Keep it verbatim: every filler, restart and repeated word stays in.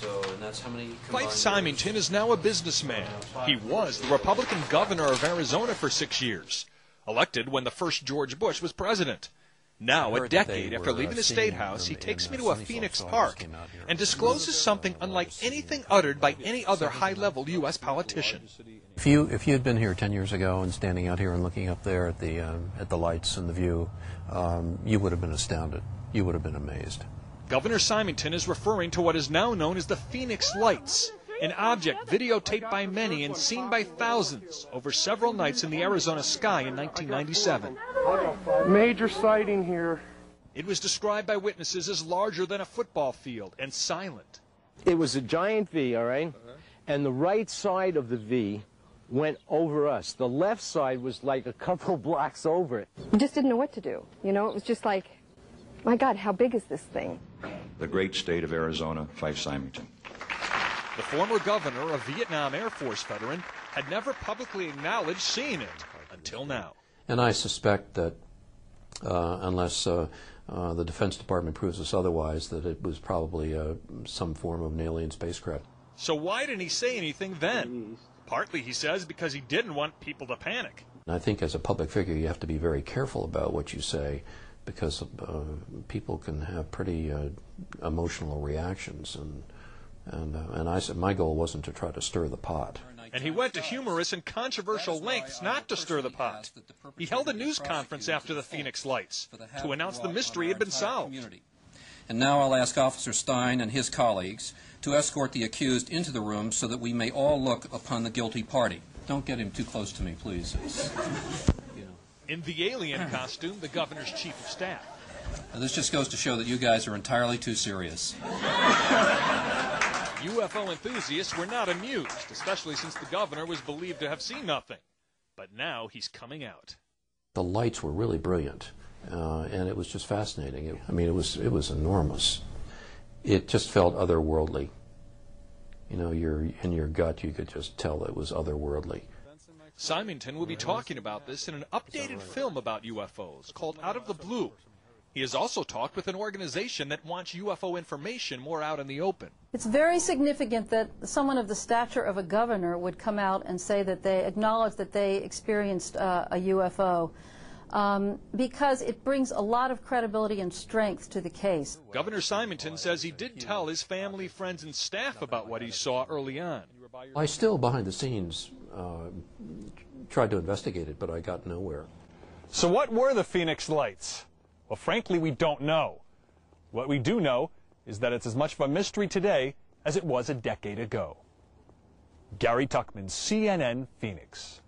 So, and that's how many. Fife Symington is now a businessman. He was the Republican governor of Arizona for six years, elected when the first George Bush was president. Now, a decade after leaving the State House, he takes me to a Phoenix park and discloses something unlike anything uttered by any other high-level U S politician. If you if you had been here ten years ago and standing out here and looking up there at the um, at the lights and the view, um, you would have been astounded. You would have been amazed. Governor Symington is referring to what is now known as the Phoenix Lights, an object videotaped by many and seen by thousands over several nights in the Arizona sky in nineteen ninety-seven. Major sighting here. It was described by witnesses as larger than a football field and silent. It was a giant V, all right? Uh-huh. And the right side of the V went over us. The left side was like a couple blocks over it. We just didn't know what to do. You know, it was just like, my God, how big is this thing? The great state of Arizona, Fife Symington. The former governor, a Vietnam Air Force veteran, had never publicly acknowledged seeing it until now. And I suspect that uh, unless uh, uh, the Defense Department proves us otherwise, that it was probably uh, some form of an alien spacecraft. So why didn't he say anything then? Partly, he says, because he didn't want people to panic. And I think as a public figure, you have to be very careful about what you say, because uh, people can have pretty uh, emotional reactions, and and uh, and I said my goal wasn't to try to stir the pot. And he went to humorous and controversial lengths not to stir the pot. He held a news conference after the Phoenix Lights to announce the mystery had been solved. And now I'll ask Officer Stein and his colleagues to escort the accused into the room so that we may all look upon the guilty party. Don't get him too close to me, please. In the alien costume, the governor's chief of staff. Now this just goes to show that you guys are entirely too serious. U F O enthusiasts were not amused, especially since the governor was believed to have seen nothing. But now he's coming out. The lights were really brilliant, uh, and it was just fascinating. It, I mean, it was it was enormous. It just felt otherworldly. You know, your in your gut, you could just tell it was otherworldly. Symington will be talking about this in an updated film about U F Os called Out of the Blue. He has also talked with an organization that wants U F O information more out in the open. It's very significant that someone of the stature of a governor would come out and say that they acknowledge that they experienced uh, a U F O, um, because it brings a lot of credibility and strength to the case. Governor Symington says he did tell his family, friends, and staff about what he saw early on. I still, behind the scenes, Uh, tried to investigate it, but I got nowhere. So what were the Phoenix Lights? Well, frankly, we don't know. What we do know is that it's as much of a mystery today as it was a decade ago. Gary Tuckman, C N N, Phoenix.